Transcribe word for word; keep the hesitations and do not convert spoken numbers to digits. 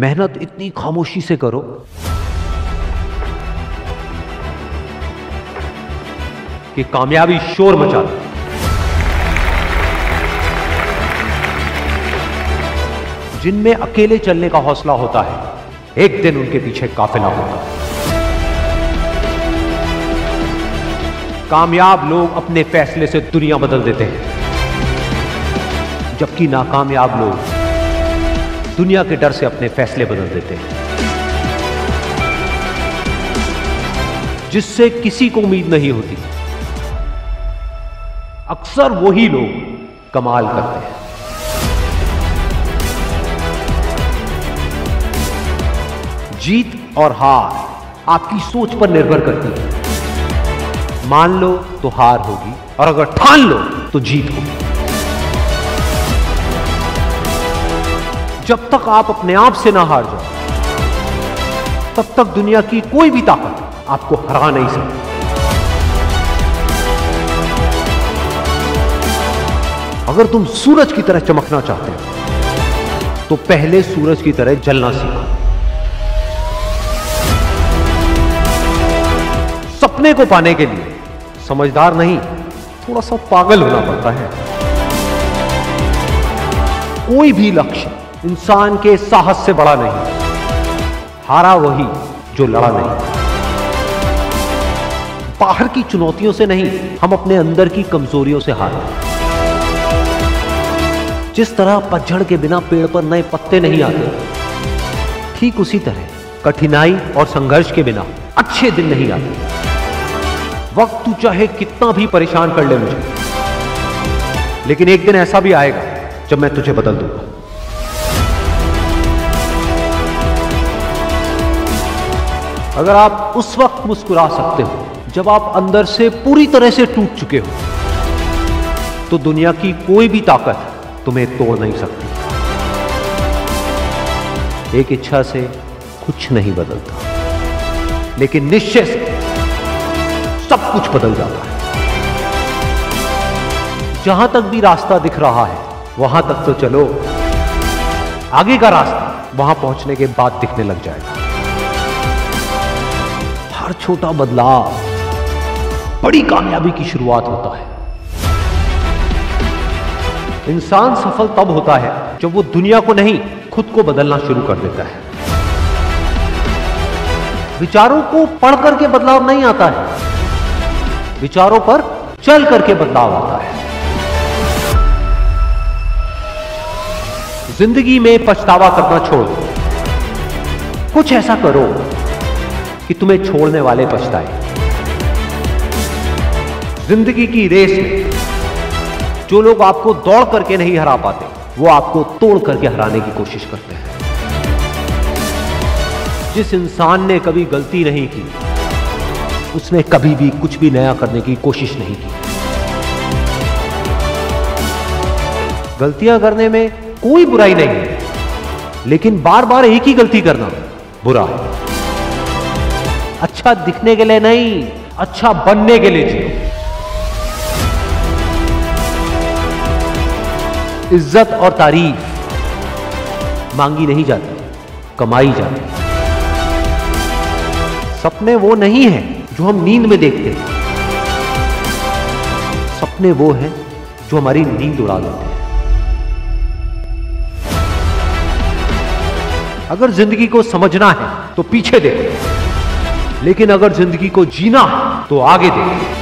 मेहनत इतनी खामोशी से करो। कि कामयाबी शोर मचा दे। जिनमें अकेले चलने का हौसला होता है, एक दिन उनके पीछे काफिला होता है। कामयाब लोग अपने फैसले से दुनिया बदल देते हैं, जबकि नाकामयाब लोग दुनिया के डर से अपने फैसले बदल देते हैं, जिससे किसी को उम्मीद नहीं होती। अक्सर वही लोग कमाल करते हैं। जीत और हार आपकी सोच पर निर्भर करती है। मान लो तो हार होगी, और अगर ठान लो तो जीत होगी। जब तक आप अपने आप से ना हार जाओ, तब तक दुनिया की कोई भी ताकत आपको हरा नहीं सकती। अगर तुम सूरज की तरह चमकना चाहते हो, तो पहले सूरज की तरह जलना सीखो। सपने को पाने के लिए समझदार नहीं, थोड़ा सा पागल होना पड़ता है। कोई भी लक्ष्य इंसान के साहस से बड़ा नहीं। हारा वही जो लड़ा नहीं। बाहर की चुनौतियों से नहीं, हम अपने अंदर की कमजोरियों से हारे। जिस तरह पतझड़ के बिना पेड़ पर नए पत्ते नहीं आते, ठीक उसी तरह कठिनाई और संघर्ष के बिना अच्छे दिन नहीं आते। वक्त तू चाहे कितना भी परेशान कर ले मुझे, लेकिन एक दिन ऐसा भी आएगा जब मैं तुझे बदल दूंगा। अगर आप उस वक्त मुस्कुरा सकते हो जब आप अंदर से पूरी तरह से टूट चुके हो, तो दुनिया की कोई भी ताकत तुम्हें तोड़ नहीं सकती। एक इच्छा से कुछ नहीं बदलता, लेकिन निश्चय से सब कुछ बदल जाता है। जहां तक भी रास्ता दिख रहा है, वहां तक तो चलो। आगे का रास्ता वहां पहुंचने के बाद दिखने लग जाएगा। हर छोटा बदलाव बड़ी कामयाबी की शुरुआत होता है। इंसान सफल तब होता है जब वो दुनिया को नहीं, खुद को बदलना शुरू कर देता है। विचारों को पढ़ करके बदलाव नहीं आता है, विचारों पर चल करके बदलाव आता है। जिंदगी में पछतावा करना छोड़ दो। कुछ ऐसा करो कि तुम्हें छोड़ने वाले पछताए। जिंदगी की रेस में जो लोग आपको दौड़ करके नहीं हरा पाते, वो आपको तोड़ करके हराने की कोशिश करते हैं। जिस इंसान ने कभी गलती नहीं की, उसने कभी भी कुछ भी नया करने की कोशिश नहीं की। गलतियां करने में कोई बुराई नहीं है, लेकिन बार बार एक ही गलती करना बुरा है। अच्छा दिखने के लिए नहीं, अच्छा बनने के लिए जियो। इज्जत और तारीफ मांगी नहीं जाती, कमाई जाती। सपने वो नहीं है जो हम नींद में देखते हैं, सपने वो हैं जो हमारी नींद उड़ा देते हैं। अगर जिंदगी को समझना है तो पीछे देखो, लेकिन अगर जिंदगी को जीना तो आगे देखो।